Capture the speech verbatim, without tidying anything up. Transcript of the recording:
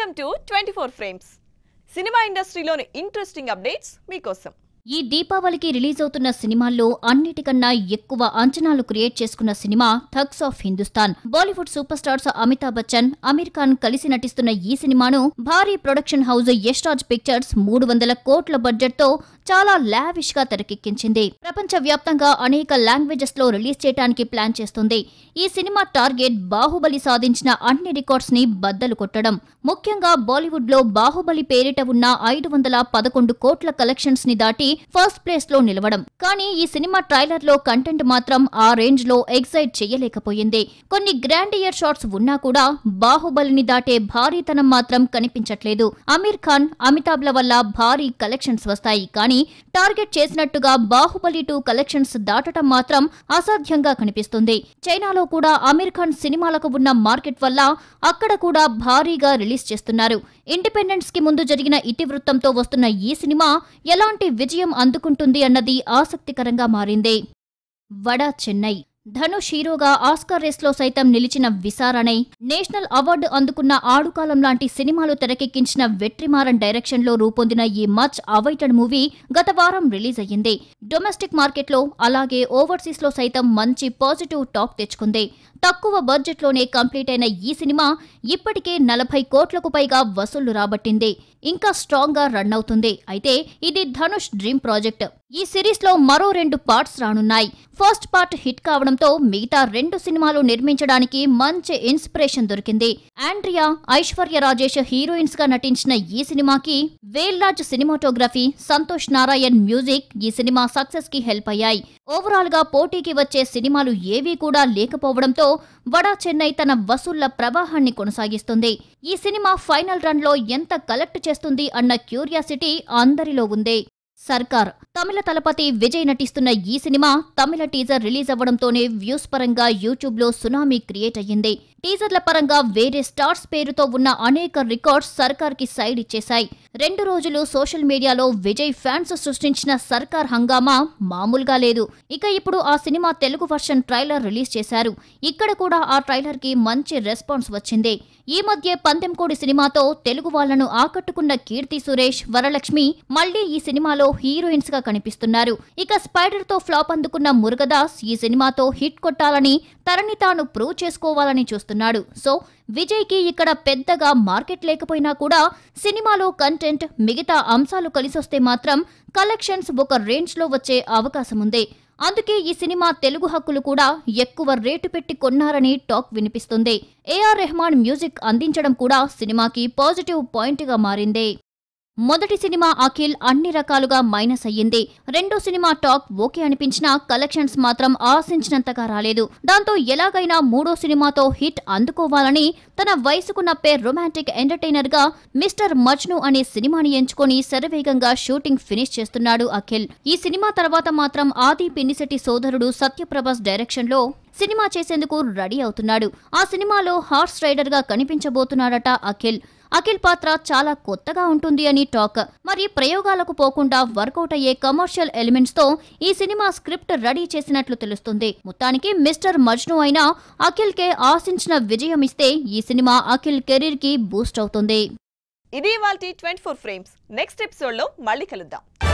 Welcome to twenty four frames. Cinema ఇండస్ట్రీలోని interesting updates మీకోసం. ఈ దీపావళికి రిలీజ్ అవుతున్న సినిమాల్లో అన్నిటికన్నా ఎక్కువ అంచనాలు క్రియేట్ చేసుకున్న cinema thugs of Hindustan. Bollywood super stars Amitabh Bachchan, Aamir Khan కలిసి నటిస్తున్న ఈ సినిమాను భారీ production house Yash Raj pictures మూడు వందల కోట్ల బడ్జెట్ తో చాలా లావిష్ గా తెరకెక్కించింది. ప్రపంచవ్యాప్తంగా అనేక లాంగ్వేజెస్ లో రిలీజ్ చేయడానికి ప్లాన్ చేస్తుంది. ఈ సినిమా టార్గెట్ బాహుబలి సాధించిన అన్ని రికార్డ్స్ ని బద్దలు కొట్టడం. ముఖ్యంగా బాలీవుడ్ లో బాహుబలి పేరిట ఉన్న ఐదు వందల పదకొండు కోట్ల కలెక్షన్స్ ని దాటి ఫస్ట్ ప్లేస్ లో నిలవడం. కానీ ఈ సినిమా ట్రైలర్ లో కంటెంట్ మాత్రం ఆ రేంజ్ లో ఎక్సైట్ చేయలేకపోయింది. కొన్ని గ్రాండ్ ఇయర్ షాట్స్ ఉన్నా కూడా బాహుబలిని దాటే భారీతనం మాత్రం కనిపించట్లేదు. అమీర్ ఖాన్, అమితాబ్ల వల్ల భారీ కలెక్షన్స్ వస్తాయి, కానీ టార్గెట్ చేసినట్టుగా బాహుబలి టూ కలెక్షన్స్ దాటడం మాత్రం అసాధ్యంగా కనిపిస్తుంది. చైనాలో కూడా అమీర్ ఖాన్ సినిమాలకు ఉన్న మార్కెట్ వల్ల అక్కడ కూడా భారీగా రిలీజ్ చేస్తున్నారు. ఇండిపెండెన్స్ కి ముందు జరిగిన ఇతివృత్తంతో వస్తున్న ఈ సినిమా ఎలాంటి విజయం అందుకుంటుంది అన్నది ఆసక్తికరంగా మారింది. వడా చెన్నై. ధనుష్ హీరోగా ఆస్కార్ రేస్ లో సైతం నిలిచిన విసారణై, నేషనల్ అవార్డు అందుకున్న ఆడుకాలం లాంటి సినిమాలు తెరకెక్కించిన వెట్రిమారన్ డైరెక్షన్ లో రూపొందిన ఈ మచ్ అవైటెడ్ మూవీ గత వారం రిలీజ్ అయ్యింది. డొమెస్టిక్ మార్కెట్ లో అలాగే ఓవర్సీస్ లో సైతం మంచి పాజిటివ్ టాక్ తెచ్చుకుంది. తక్కువ బడ్జెట్ లోనే కంప్లీట్ అయిన ఈ సినిమా ఇప్పటికే నలభై కోట్లకు పైగా వసూళ్లు రాబట్టింది. ఇంకా స్ట్రాంగ్ గా రన్ అవుతుంది. అయితే ఇది ధనుష్ డ్రీమ్ ప్రాజెక్ట్. ఈ సిరీస్ లో మరో రెండు పార్ట్స్ రానున్నాయి. ఫస్ట్ పార్ట్ హిట్ కావడంతో మిగతా రెండు సినిమాలు నిర్మించడానికి మంచి ఇన్స్పిరేషన్ దొరికింది. ఆండ్రియా, ఐశ్వర్య రాజేష్ హీరోయిన్స్ గా నటించిన ఈ సినిమాకి వేల్రాజ్ సినిమాటోగ్రఫీ, సంతోష్ నారాయణ్ మ్యూజిక్ ఈ సినిమా సక్సెస్ కి హెల్ప్ అయ్యాయి. ఓవరాల్ గా పోటీకి వచ్చే సినిమాలు ఏవీ కూడా లేకపోవడంతో వడా చెన్నై తన వసూళ్ల ప్రవాహాన్ని కొనసాగిస్తుంది. ఈ సినిమా ఫైనల్ రన్ లో ఎంత కలెక్ట్ చేస్తుంది అన్న క్యూరియాసిటీ అందరిలో ఉంది. సర్కార్. తమిళ తలపతి విజయ్ నటిస్తున్న ఈ సినిమా తమిళ టీజర్ రిలీజ్ అవ్వడంతోనే వ్యూస్ పరంగా యూట్యూబ్ లో సునామీ క్రియేట్ అయ్యింది. టీజర్ల పరంగా వేరే స్టార్స్ పేరుతో ఉన్న అనేక రికార్డ్స్ సర్కార్ కి సైడ్ ఇచ్చేశాయి. రెండు రోజులు సోషల్ మీడియాలో విజయ్ ఫ్యాన్స్ సృష్టించిన సర్కార్ హంగామా మామూలుగా లేదు. ఇక ఇప్పుడు ఆ cinema Telugu version trailer release చేశారు. ఇక్కడ కూడా ఆ ట్రైలర్ కి మంచి రెస్పాన్స్ వచ్చింది. ఈ మధ్య పందెంకోడి సినిమాతో తెలుగు వాళ్లను ఆకట్టుకున్న కీర్తి సురేష్, వరలక్ష్మి మళ్లీ ఈ సినిమాలో హీరోయిన్స్ గా కనిపిస్తున్నారు. ఇక స్పైడర్ తో ఫ్లాప్ అందుకున్న మురుగదాస్ ఈ సినిమాతో హిట్ కొట్టాలని, తనని తాను ప్రూవ్ చేసుకోవాలని చూస్తున్నాడు. సో విజయ్ కి ఇక్కడ పెద్దగా మార్కెట్ లేకపోయినా కూడా సినిమాలో కంటెంట్, మిగతా అంశాలు కలిసొస్తే మాత్రం కలెక్షన్స్ ఒక రేంజ్ లో వచ్చే అవకాశం ఉంది. అందుకే ఈ సినిమా తెలుగు హక్కులు కూడా ఎక్కువ రేటు పెట్టి కొన్నారని టాక్ వినిపిస్తుంది. ఏఆర్ రెహమాన్ మ్యూజిక్ అందించడం కూడా సినిమాకి పాజిటివ్ పాయింట్ గా మారింది. మొదటి సినిమా అఖిల్ అన్ని రకాలుగా మైనస్ అయ్యింది. రెండో సినిమా టాక్ ఓకే అనిపించినా కలెక్షన్స్ మాత్రం ఆశించినంతగా రాలేదు. దాంతో ఎలాగైనా మూడో సినిమాతో హిట్ అందుకోవాలని తన వయసుకు నప్పే రొమాంటిక్ ఎంటర్టైనర్ గా మిస్టర్ మజ్ను అనే సినిమాని ఎంచుకొని శరవేగంగా షూటింగ్ ఫినిష్ చేస్తున్నాడు అఖిల్. ఈ సినిమా తర్వాత మాత్రం ఆది పిన్నిశెట్టి సోదరుడు సత్య ప్రభాస్ డైరెక్షన్ లో సినిమా చేసేందుకు రెడీ అవుతున్నాడు. ఆ సినిమాలో హార్స్ రైడర్ గా కనిపించబోతున్నాడట అఖిల్. అఖిల్ పాత్ర చాలా కొత్తగా ఉంటుంది అని టాక్. మరి ప్రయోగాలకు పోకుండా వర్కౌట్ అయ్యే కమర్షియల్ ఎలిమెంట్స్ తో ఈ సినిమా స్క్రిప్ట్ రెడీ చేసినట్లు తెలుస్తుంది. మొత్తానికి మిస్టర్ మజ్ను అయినా అఖిల్ కే ఆశించిన విజయం ఇస్తే ఈ సినిమా అఖిల్ కెరీర్ కి బూస్ట్ అవుతుంది. ఇది ఇవాల్టి twenty four frames. Next episode లో మళ్ళీ కలుద్దాం.